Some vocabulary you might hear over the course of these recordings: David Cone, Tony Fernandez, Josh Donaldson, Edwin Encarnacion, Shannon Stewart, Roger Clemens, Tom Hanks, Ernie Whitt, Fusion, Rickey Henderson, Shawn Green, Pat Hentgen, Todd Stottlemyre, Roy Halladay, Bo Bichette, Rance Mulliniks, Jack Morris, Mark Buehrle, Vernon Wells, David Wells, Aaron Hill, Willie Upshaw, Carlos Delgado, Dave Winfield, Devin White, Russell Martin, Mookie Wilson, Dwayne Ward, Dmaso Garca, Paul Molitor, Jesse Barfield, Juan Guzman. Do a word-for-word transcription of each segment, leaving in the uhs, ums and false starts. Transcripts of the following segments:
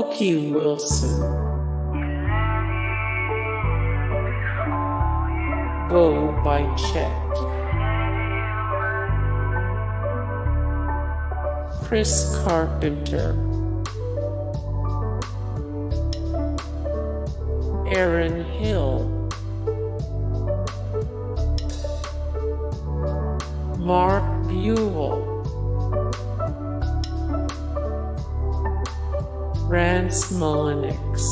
Mookie Wilson, Bo Bichette, Chris Carpenter, Aaron Hill, Mark Buehrle, Rance Mulliniks,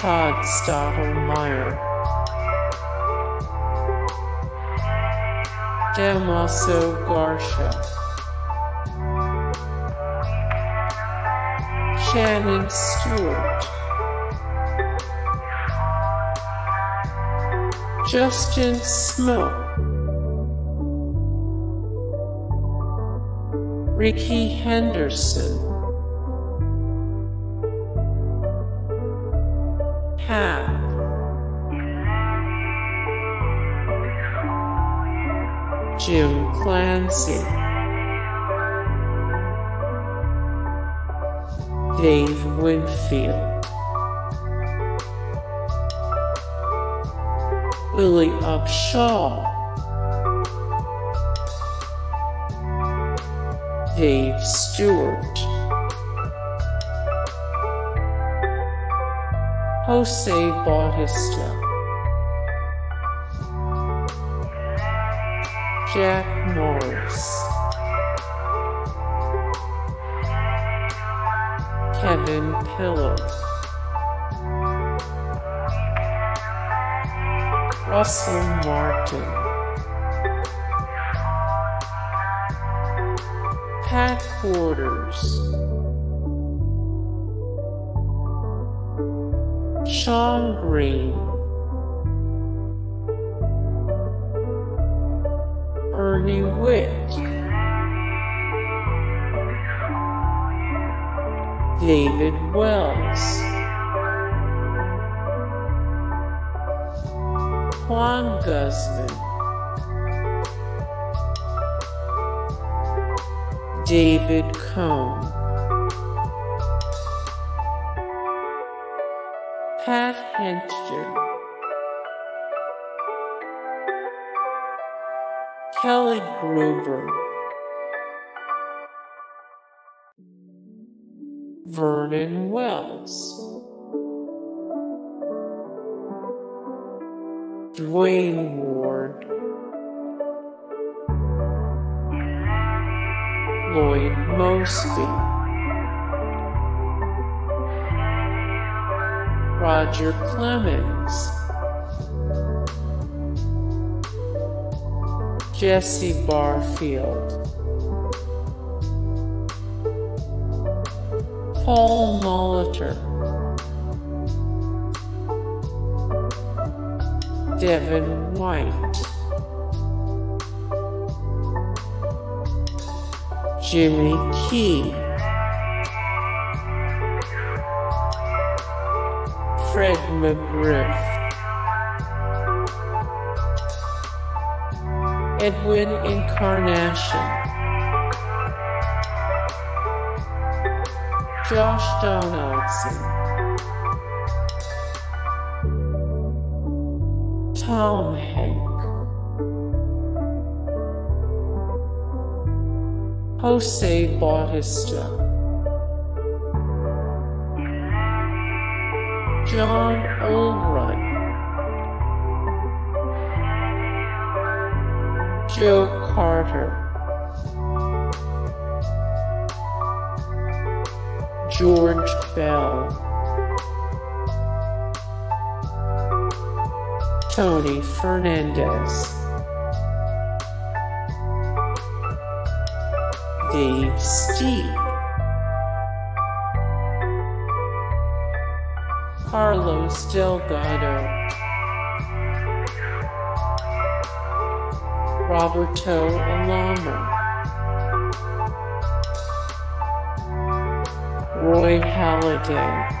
Todd Stottlemyre, Dmaso Garca, Shannon Stewart, Justin Smoak, Rickey Henderson, Pat Jim Clancy, Dave Winfield, Willie Upshaw, Dave Stewart, Jose Bautista, Jack Morris, Kevin Pillar, Russell Martin, Pat Borders, Shawn Green, Ernie Whitt, David Wells, Juan Guzman, David Cone, Pat Hentgen, Kelly Gruber, Vernon Wells, Dwayne Ward, Lloyd Mosby, Roger Clemens, Jesse Barfield, Paul Molitor, Devin White, Jimmy Key, Fred McGriff, Edwin Encarnacion, Josh Donaldson, Tom Hanks, Jose Bautista, John Olrun, Joe Carter, George Bell, Tony Fernandez, Dave Steve, Carlos Delgado, Roberto Alamo, Roy Halladay.